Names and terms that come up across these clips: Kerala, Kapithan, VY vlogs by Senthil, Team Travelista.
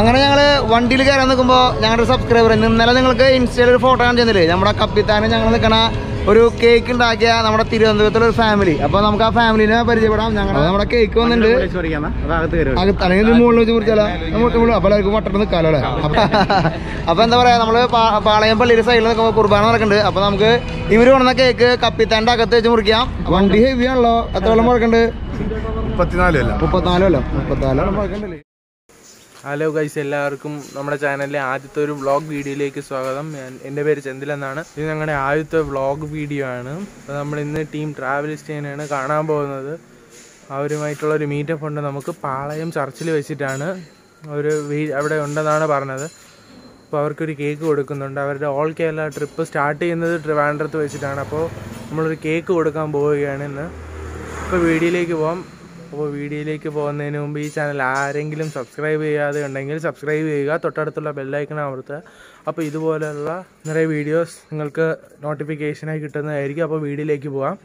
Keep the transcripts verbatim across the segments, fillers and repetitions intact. അങ്ങനെ ഞങ്ങൾ വണ്ടിയിൽ കയറാൻ നിൽക്കുമ്പോൾ ഞങ്ങളുടെ സബ്സ്ക്രൈബർ ഇന്നലെ നിങ്ങൾക്ക് ഇൻസ്റ്റയിൽ ഒരു ഫോട്ടോ കണ്ടില്ലേ, നമ്മുടെ കപ്പിത്താനെ ഞങ്ങൾ നിൽക്കണ ഒരു കേക്ക് ഉണ്ടാക്കിയ നമ്മുടെ തിരുവനന്തപുരത്തുള്ള ഒരു ഫാമിലി. അപ്പൊ നമുക്ക് ആ ഫാമിലിനെ പരിചയപ്പെടാം. ഞങ്ങളുടെ നമ്മുടെ കേക്ക് വന്നിട്ടുണ്ട്. അല്ലെങ്കിൽ മുകളിൽ വെച്ച് കുറിച്ചാലോ അപ്പൊ എല്ലാവർക്കും വട്ടം നിൽക്കാലോ അല്ലേ. അപ്പൊ എന്താ പറയാ, നമ്മള് പാളയം പള്ളിയുടെ സൈഡിൽ നിൽക്കുമ്പോൾ കുർബാന നടക്കുന്നുണ്ട്. അപ്പൊ നമുക്ക് ഇവര് വന്ന കേക്ക് കപ്പിത്താന്റെ അകത്ത് വെച്ച് മുറിക്കാം. വണ്ടി ഹെവി ആണല്ലോ. എത്ര വെള്ളം മുഴക്കുണ്ട്? മുപ്പത്തിനാലോ മുപ്പത്തിനാലോ മുപ്പത്തിനാലോ മുഴക്കണ്ടല്ലേ. ഹലോ ഗൈസ്, എല്ലാവർക്കും നമ്മുടെ ചാനലിലെ ആദ്യത്തെ ഒരു വ്ളോഗ് വീഡിയോയിലേക്ക് സ്വാഗതം. എൻ്റെ പേര് ചെന്തിൽ എന്നാണ്. ഇത് ഞങ്ങളുടെ ആദ്യത്തെ വ്ളോഗ് വീഡിയോ ആണ്. അപ്പോൾ നമ്മൾ ഇന്ന് ടീം ട്രാവലിസ്റ്റേനെയാണ് കാണാൻ പോകുന്നത്. അവരുമായിട്ടുള്ളൊരു മീറ്റപ്പ് ഉണ്ട് നമുക്ക് പാളയം ചർച്ചിൽ വെച്ചിട്ടാണ്. അവർ അവിടെ ഉണ്ടെന്നാണ് പറഞ്ഞത്. അപ്പോൾ അവർക്കൊരു കേക്ക് കൊടുക്കുന്നുണ്ട്. അവരുടെ ഓൾ കേരള ട്രിപ്പ് സ്റ്റാർട്ട് ചെയ്യുന്നത് ട്രിവാൻഡ്രത്ത് വെച്ചിട്ടാണ്. അപ്പോൾ നമ്മളൊരു കേക്ക് കൊടുക്കാൻ പോവുകയാണ് ഇന്ന്. അപ്പോൾ വീഡിയോയിലേക്ക് പോകാം. അപ്പോൾ വീഡിയോയിലേക്ക് പോകുന്നതിന് മുമ്പ് ഈ ചാനൽ ആരെങ്കിലും സബ്സ്ക്രൈബ് ചെയ്യാതെ ഉണ്ടെങ്കിൽ സബ്സ്ക്രൈബ് ചെയ്യുക, തൊട്ടടുത്തുള്ള ബെല്ലൈക്കൺ അമർത്തുക. അപ്പോൾ ഇതുപോലെയുള്ള നിറയെ വീഡിയോസ് നിങ്ങൾക്ക് നോട്ടിഫിക്കേഷനായി കിട്ടുന്നതായിരിക്കും. അപ്പോൾ വീഡിയോയിലേക്ക് പോകാം.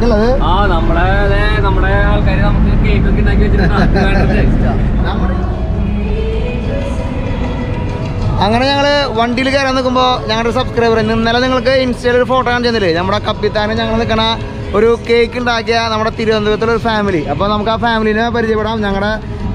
family. I'm going to one day we are low at all.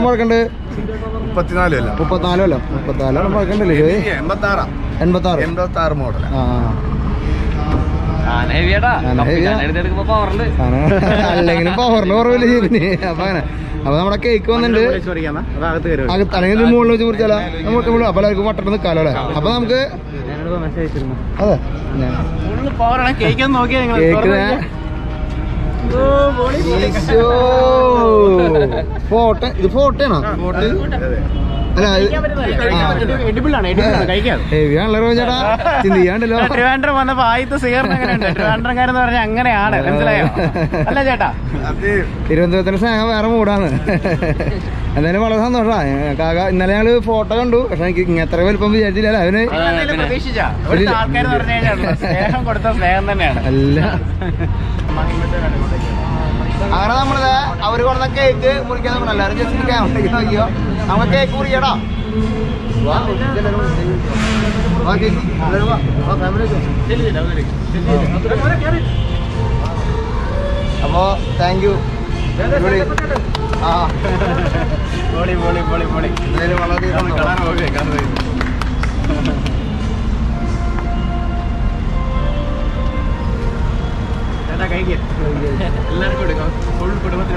More can do Patinala, Patala, Patala, Matara, and Matara, and Matar Motor. And heavy at all. And heavy at all. And heavy at all. And heavy at all. And heavy at all. And heavy oh, four ten. The four ten, ah. Four ten. Edible, ah. Edible, hey, we are learning. We are learning. We are I will take the cake. I will take the cake. I will take the cake. I will take the cake. I will take the I can't get it. If you like this video,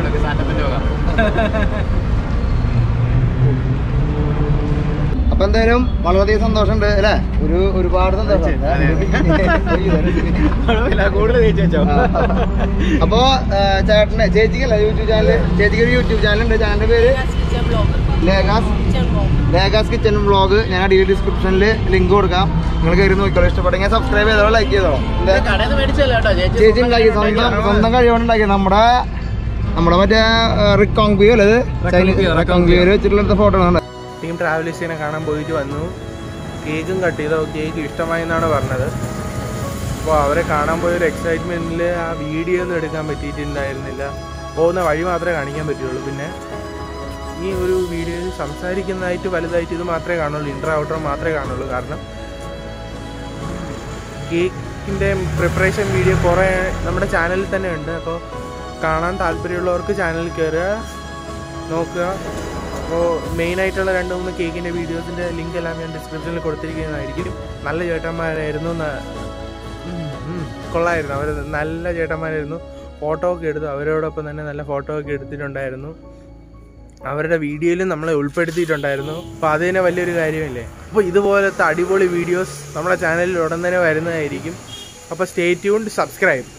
subscribe and like it. If you like this video, Team Travelista is a video. Cake in the preparation video for our channel. Then end. So, Kanan Thalpuriyalorku channel kera. No ka. So main item la random na cake in the videos in the link la main description la korte rike na irikiri. Nalla jeta ma erino na. Kolla erina. Nalla jeta ma erino photo keda. Avere oda panna nalla photo keda thi onda erino. Avere video le namla ulpeti thi onda erino. Paade ne value gairi mile. So, this is the videos on our channel. Stay tuned, subscribe.